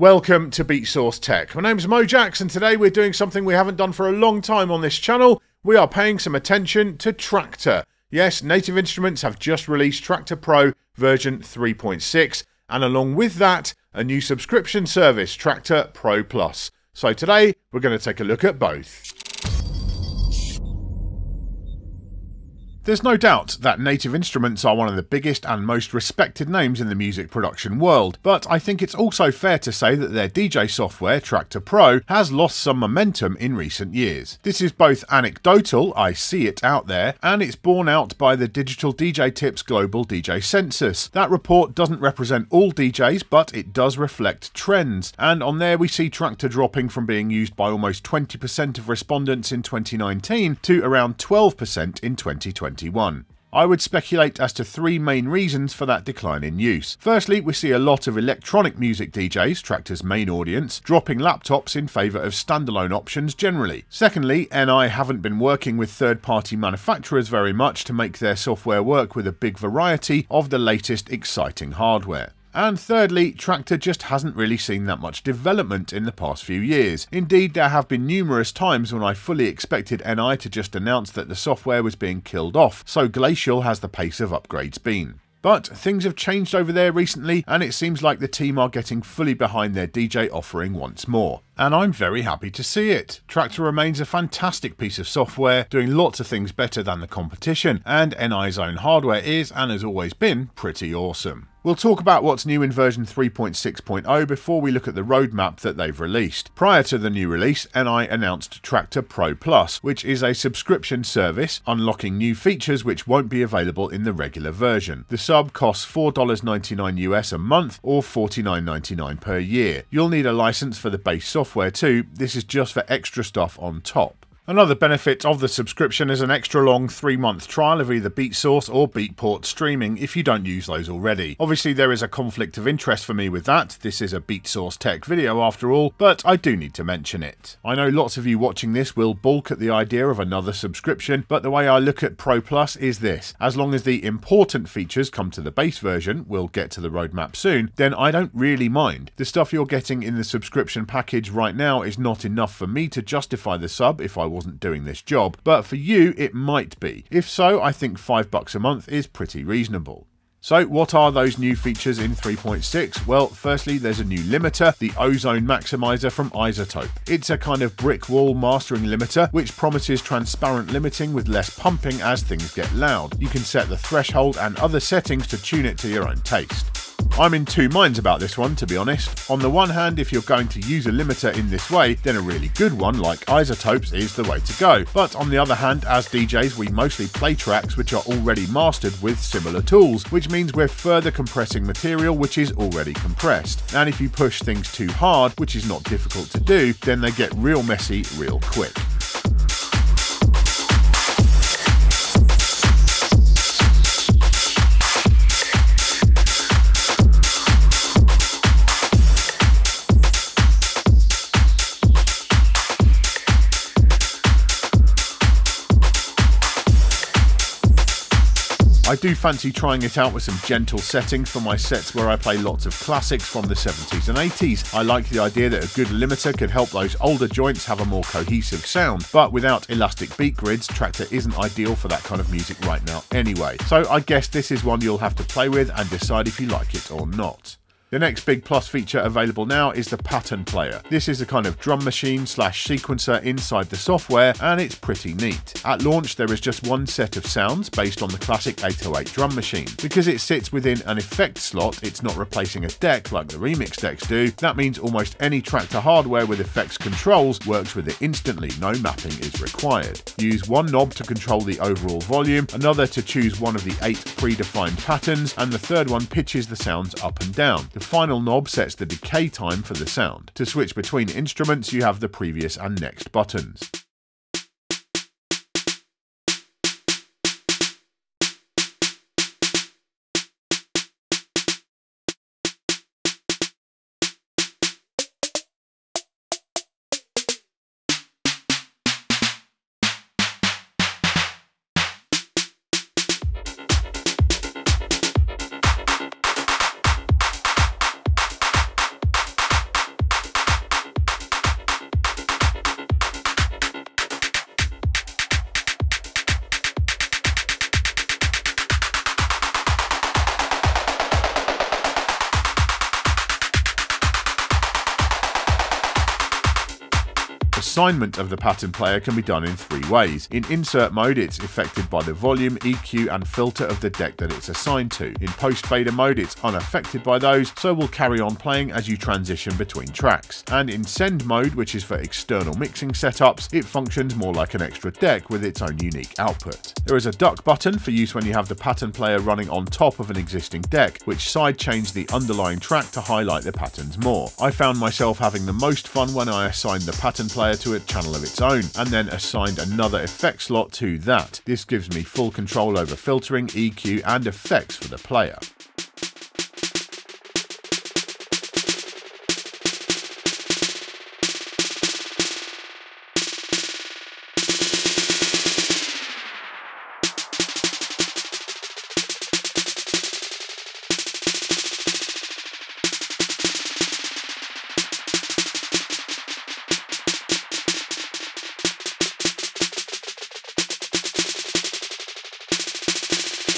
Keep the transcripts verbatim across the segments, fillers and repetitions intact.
Welcome to Beatsource Tech. My name's Mojax and today we're doing something we haven't done for a long time on this channel. We are paying some attention to Traktor. Yes, Native Instruments have just released Traktor Pro version three point six and along with that, a new subscription service, Traktor Pro Plus. So today, we're going to take a look at both. There's no doubt that Native Instruments are one of the biggest and most respected names in the music production world, but I think it's also fair to say that their D J software, Traktor Pro, has lost some momentum in recent years. This is both anecdotal, I see it out there, and it's borne out by the Digital D J Tips Global D J Census. That report doesn't represent all D Js, but it does reflect trends, and on there we see Traktor dropping from being used by almost twenty percent of respondents in twenty nineteen to around twelve percent in twenty twenty. I would speculate as to three main reasons for that decline in use. Firstly, we see a lot of electronic music D Js, Traktor's main audience, dropping laptops in favour of standalone options generally. Secondly, N I haven't been working with third-party manufacturers very much to make their software work with a big variety of the latest exciting hardware. And thirdly, Traktor just hasn't really seen that much development in the past few years. Indeed, there have been numerous times when I fully expected N I to just announce that the software was being killed off, so glacial has the pace of upgrades been. But things have changed over there recently, and it seems like the team are getting fully behind their D J offering once more. And I'm very happy to see it. Traktor remains a fantastic piece of software, doing lots of things better than the competition, and N I's own hardware is, and has always been, pretty awesome. We'll talk about what's new in version three point six point oh before we look at the roadmap that they've released. Prior to the new release, N I announced Traktor Pro Plus, which is a subscription service, unlocking new features which won't be available in the regular version. The sub costs four dollars and ninety-nine cents U S a month or forty-nine dollars and ninety-nine cents per year. You'll need a license for the base software too, this is just for extra stuff on top. Another benefit of the subscription is an extra long three month trial of either BeatSource or BeatPort streaming if you don't use those already. Obviously there is a conflict of interest for me with that, this is a BeatSource Tech video after all, but I do need to mention it. I know lots of you watching this will balk at the idea of another subscription, but the way I look at Pro Plus is this. As long as the important features come to the base version, we'll get to the roadmap soon, then I don't really mind. The stuff you're getting in the subscription package right now is not enough for me to justify the sub if I was wasn't doing this job, but for you it might be. If so, I think five bucks a month is pretty reasonable. So what are those new features in three point six? Well, firstly, there's a new limiter, the Ozone Maximizer from iZotope. It's a kind of brick wall mastering limiter, which promises transparent limiting with less pumping as things get loud. You can set the threshold and other settings to tune it to your own taste. I'm in two minds about this one, to be honest. On the one hand, if you're going to use a limiter in this way, then a really good one like iZotope's is the way to go. But on the other hand, as D Js, we mostly play tracks which are already mastered with similar tools, which means we're further compressing material which is already compressed. And if you push things too hard, which is not difficult to do, then they get real messy real quick. I do fancy trying it out with some gentle settings for my sets where I play lots of classics from the seventies and eighties. I like the idea that a good limiter could help those older joints have a more cohesive sound, but without elastic beat grids, Traktor isn't ideal for that kind of music right now anyway. So I guess this is one you'll have to play with and decide if you like it or not. The next big plus feature available now is the pattern player. This is a kind of drum machine slash sequencer inside the software, and it's pretty neat. At launch, there is just one set of sounds based on the classic eight oh eight drum machine. Because it sits within an effect slot, it's not replacing a deck like the remix decks do. That means almost any Traktor hardware with effects controls works with it instantly, no mapping is required. Use one knob to control the overall volume, another to choose one of the eight predefined patterns, and the third one pitches the sounds up and down. The final knob sets the decay time for the sound. To switch between instruments, you have the previous and next buttons. Assignment of the pattern player can be done in three ways. In insert mode, it's affected by the volume, E Q and filter of the deck that it's assigned to. In post-fader mode, it's unaffected by those, so we'll carry on playing as you transition between tracks. And in send mode, which is for external mixing setups, it functions more like an extra deck with its own unique output. There is a duck button for use when you have the pattern player running on top of an existing deck, which sidechains the underlying track to highlight the patterns more. I found myself having the most fun when I assigned the pattern player to a channel of its own, and then assigned another effect slot to that. This gives me full control over filtering, E Q and effects for the player.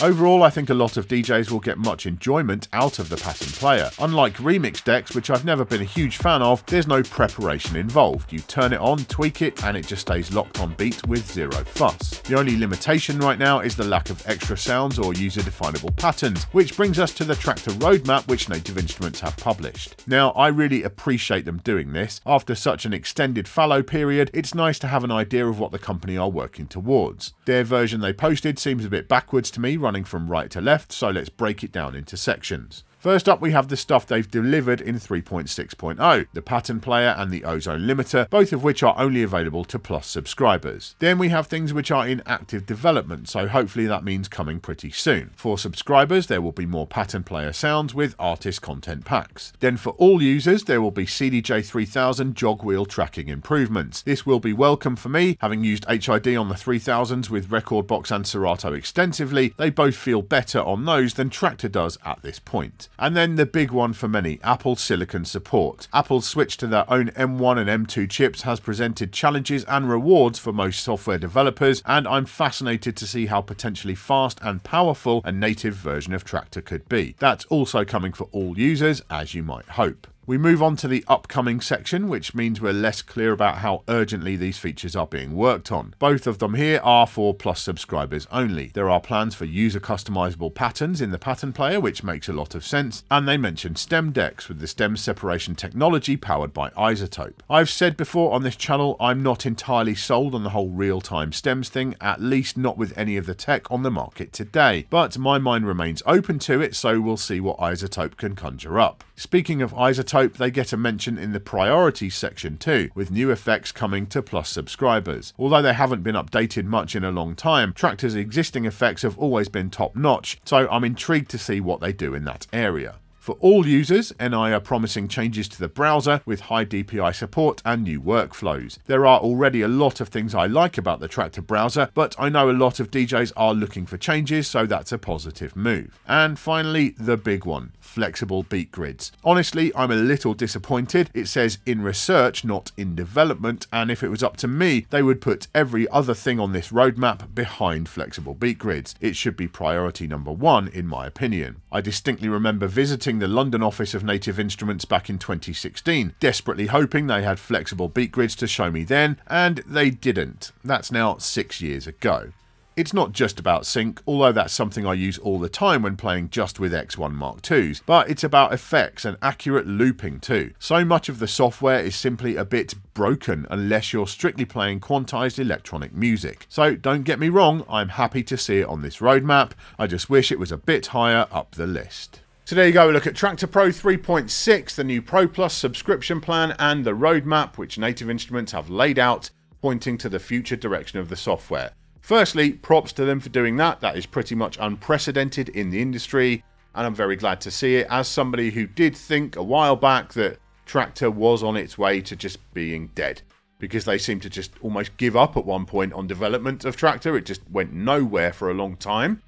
Overall, I think a lot of D Js will get much enjoyment out of the pattern player. Unlike remix decks, which I've never been a huge fan of, there's no preparation involved. You turn it on, tweak it, and it just stays locked on beat with zero fuss. The only limitation right now is the lack of extra sounds or user-definable patterns, which brings us to the Traktor roadmap which Native Instruments have published. Now, I really appreciate them doing this. After such an extended fallow period, it's nice to have an idea of what the company are working towards. Their version they posted seems a bit backwards to me, right? Running from right to left, so let's break it down into sections. First up, we have the stuff they've delivered in three point six point oh, the pattern player and the ozone limiter, both of which are only available to Plus subscribers. Then we have things which are in active development, so hopefully that means coming pretty soon. For subscribers, there will be more pattern player sounds with artist content packs. Then for all users, there will be C D J three thousand jog wheel tracking improvements. This will be welcome for me, having used H I D on the three thousands with Rekordbox and Serato extensively. They both feel better on those than Traktor does at this point. And then the big one for many, Apple Silicon support. Apple's switch to their own M one and M two chips has presented challenges and rewards for most software developers, and I'm fascinated to see how potentially fast and powerful a native version of Traktor could be. That's also coming for all users, as you might hope. We move on to the upcoming section, which means we're less clear about how urgently these features are being worked on. Both of them here are for Plus subscribers only. There are plans for user customizable patterns in the pattern player, which makes a lot of sense, and they mention STEM decks with the STEM separation technology powered by iZotope. I've said before on this channel, I'm not entirely sold on the whole real-time stems thing, at least not with any of the tech on the market today, but my mind remains open to it, so we'll see what iZotope can conjure up. Speaking of iZotope, they get a mention in the priorities section too, with new effects coming to Plus subscribers. Although they haven't been updated much in a long time, Traktor's existing effects have always been top-notch, so I'm intrigued to see what they do in that area. For all users, N I are promising changes to the browser with high D P I support and new workflows. There are already a lot of things I like about the Traktor browser, but I know a lot of D Js are looking for changes, so that's a positive move. And finally, the big one, flexible beat grids. Honestly, I'm a little disappointed. It says in research, not in development, and if it was up to me, they would put every other thing on this roadmap behind flexible beat grids. It should be priority number one, in my opinion. I distinctly remember visiting the London office of Native Instruments back in twenty sixteen, desperately hoping they had flexible beat grids to show me then, and they didn't. That's now six years ago. It's not just about sync, although that's something I use all the time when playing just with X one mark twos, but it's about effects and accurate looping too. So much of the software is simply a bit broken unless you're strictly playing quantized electronic music. So don't get me wrong, I'm happy to see it on this roadmap, I just wish it was a bit higher up the list. So there you go, a look at Traktor Pro three point six, the new Pro Plus subscription plan and the roadmap which Native Instruments have laid out, pointing to the future direction of the software. Firstly, props to them for doing that. That is pretty much unprecedented in the industry, and I'm very glad to see it as somebody who did think a while back that Traktor was on its way to just being dead, because they seemed to just almost give up at one point on development of Traktor. It just went nowhere for a long time.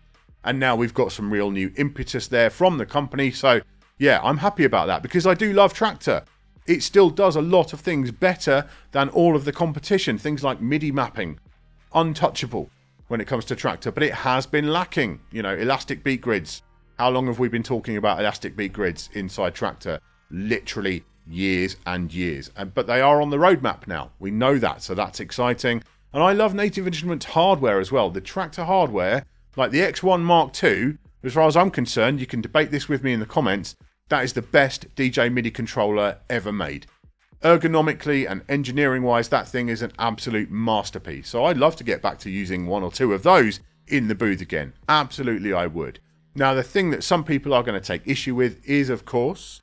And now we've got some real new impetus there from the company. So yeah, I'm happy about that because I do love Traktor. It still does a lot of things better than all of the competition. Things like MIDI mapping, untouchable when it comes to Traktor, but it has been lacking. You know, elastic beat grids. How long have we been talking about elastic beat grids inside Traktor? Literally years and years. And, but they are on the roadmap now. We know that, so that's exciting. And I love Native Instruments hardware as well. The Traktor hardware, like the X one mark two, as far as I'm concerned, you can debate this with me in the comments, that is the best D J MIDI controller ever made. Ergonomically and engineering-wise, that thing is an absolute masterpiece. So I'd love to get back to using one or two of those in the booth again. Absolutely, I would. Now, the thing that some people are going to take issue with is, of course,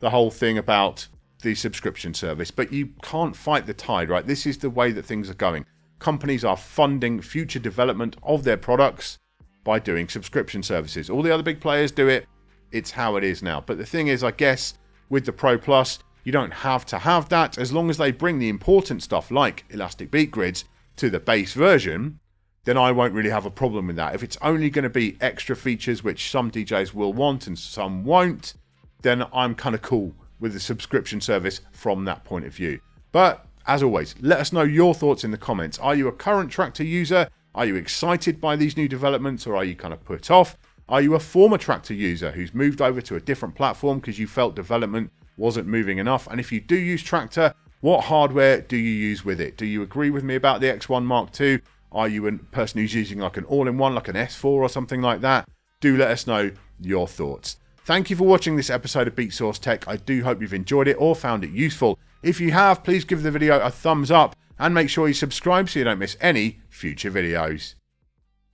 the whole thing about the subscription service. But you can't fight the tide, right? This is the way that things are going. Companies are funding future development of their products by doing subscription services. All the other big players do it. It's how it is now. But the thing is, I guess, with the Pro Plus, you don't have to have that. As long as they bring the important stuff like elastic beat grids to the base version, then I won't really have a problem with that. If it's only going to be extra features, which some D Js will want and some won't, then I'm kind of cool with the subscription service from that point of view. But as always, let us know your thoughts in the comments. Are you a current Traktor user? Are you excited by these new developments, or are you kind of put off? Are you a former Traktor user who's moved over to a different platform because you felt development wasn't moving enough? And if you do use Traktor, what hardware do you use with it? Do you agree with me about the X one mark two? Are you a person who's using like an all-in-one, like an S four or something like that? Do let us know your thoughts. Thank you for watching this episode of Beatsource Tech. I do hope you've enjoyed it or found it useful. If you have, please give the video a thumbs up and make sure you subscribe so you don't miss any future videos.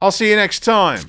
I'll see you next time.